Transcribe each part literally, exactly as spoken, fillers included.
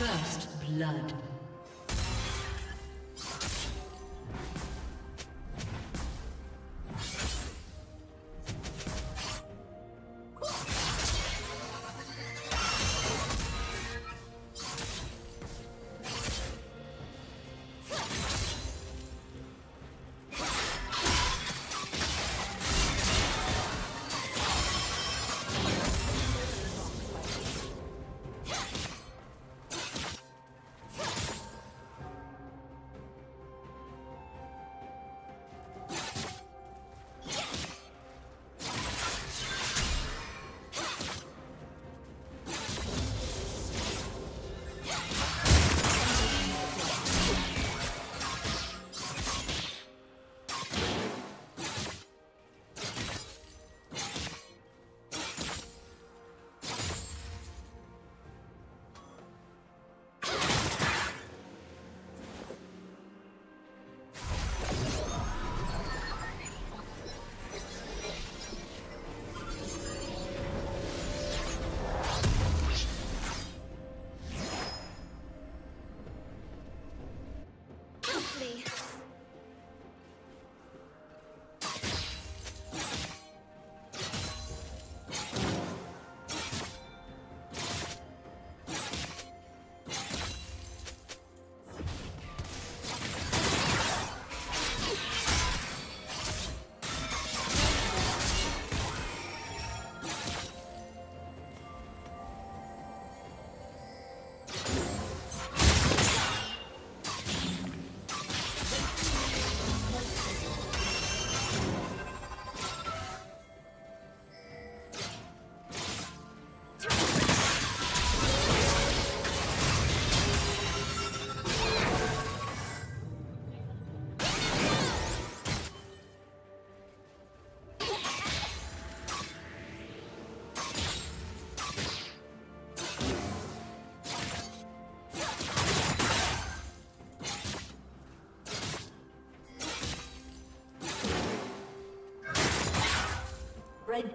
First blood. The red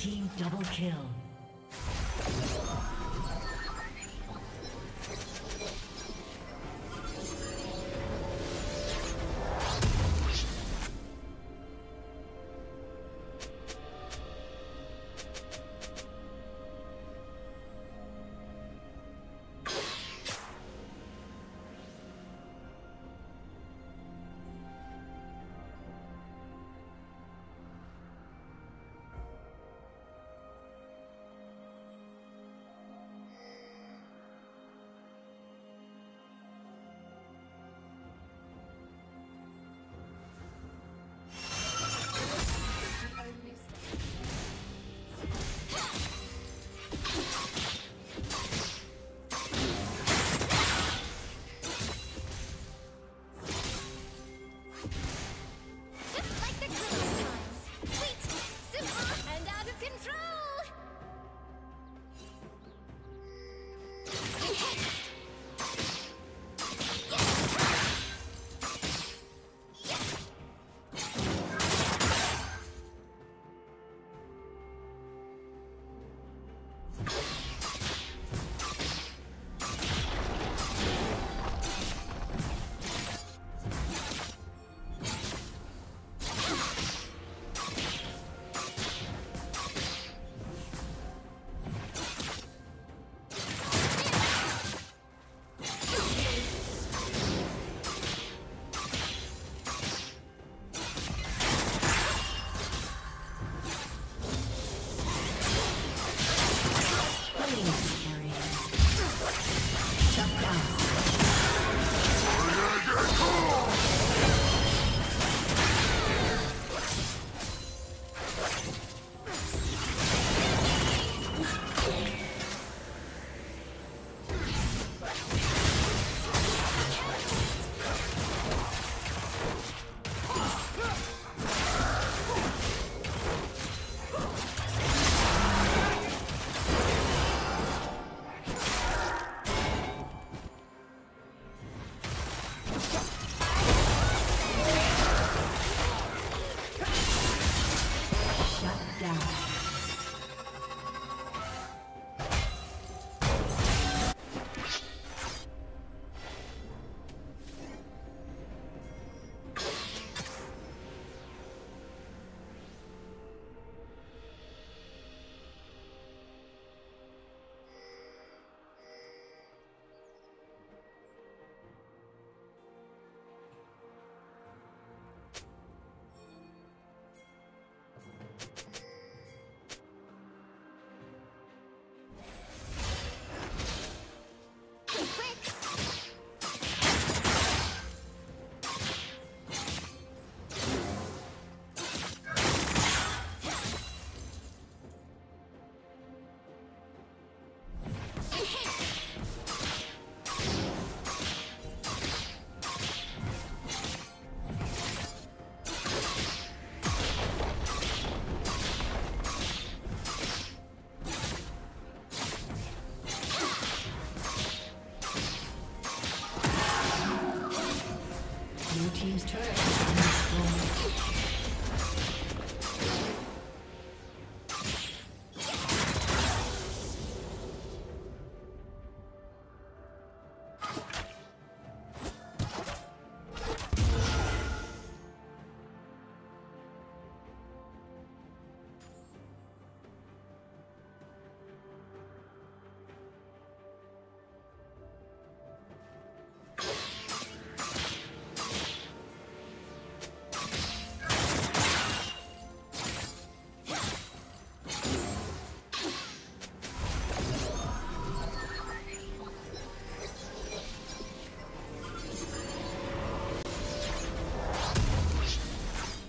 Team double kill.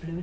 Blue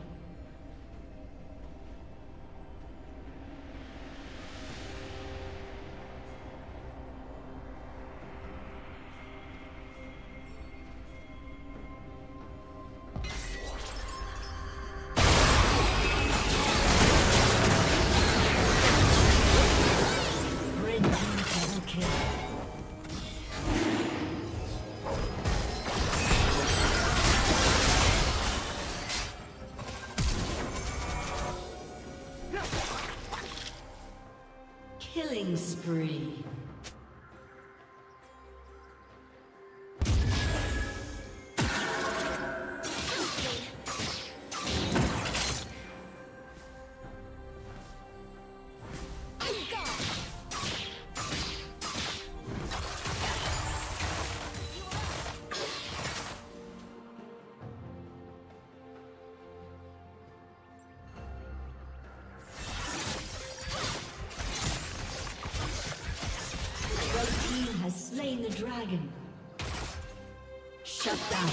Killing spree. Dragon. Shut down.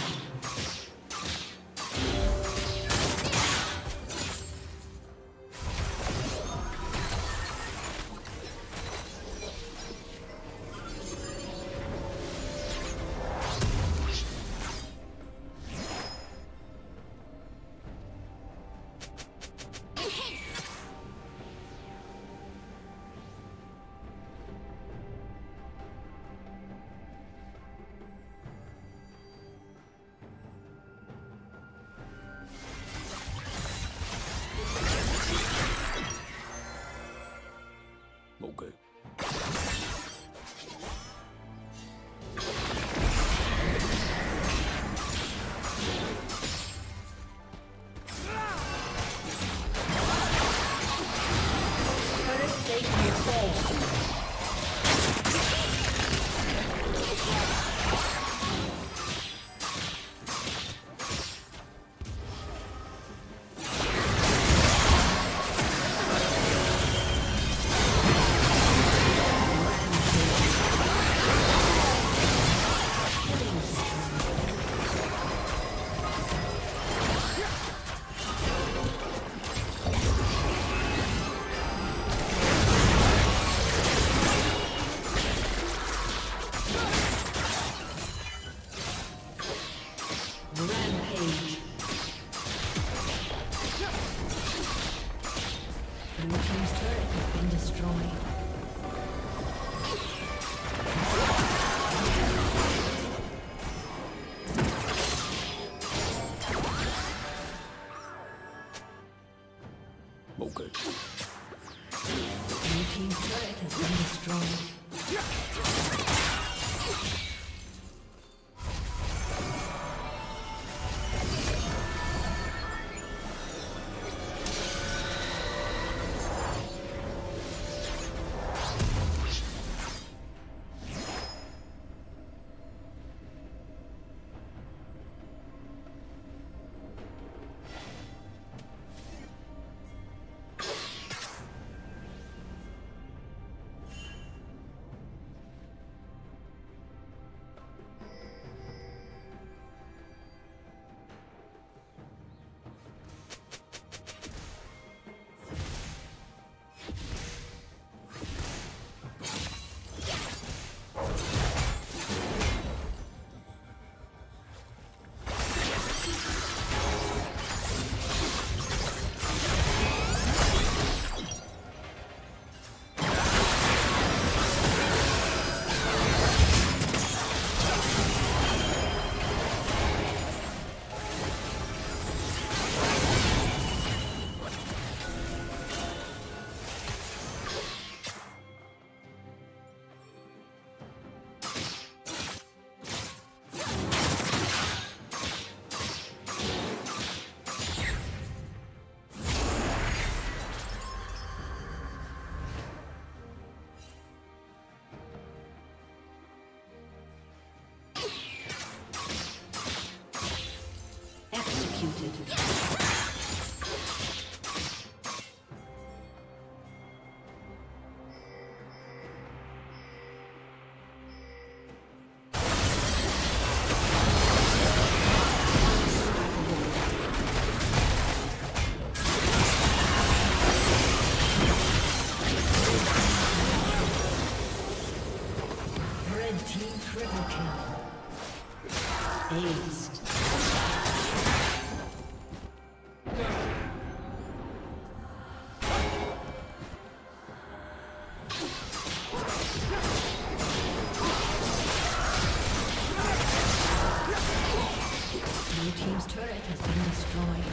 team's turret has been destroyed.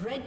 Red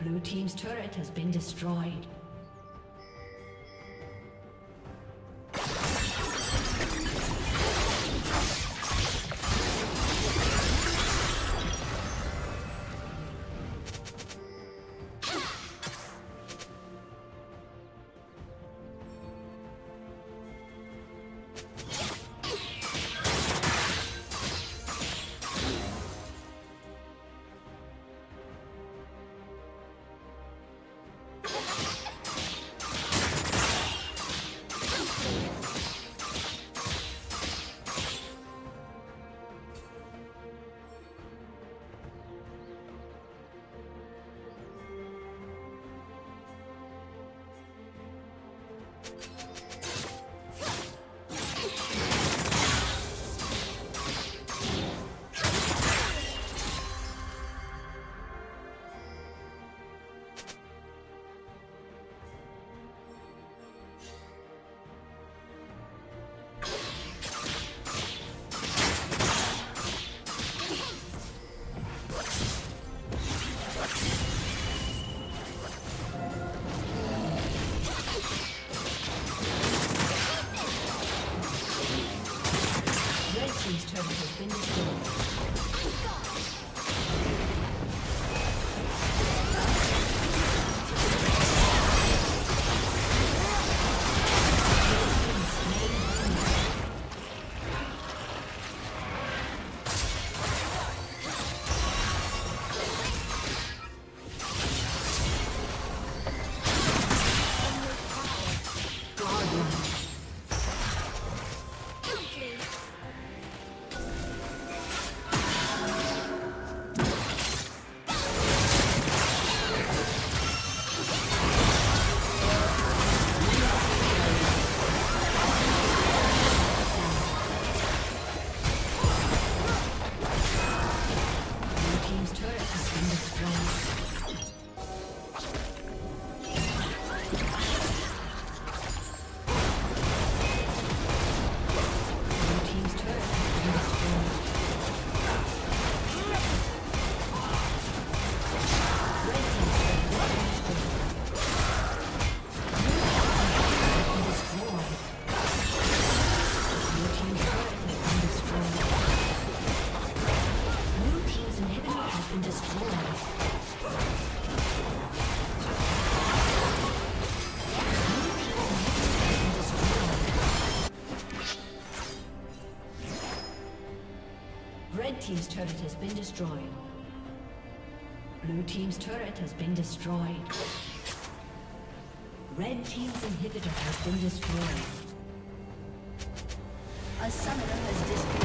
Blue team's turret has been destroyed. Blue team's turret has been destroyed. Blue team's turret has been destroyed. Red team's inhibitor has been destroyed. A summoner has disconnected.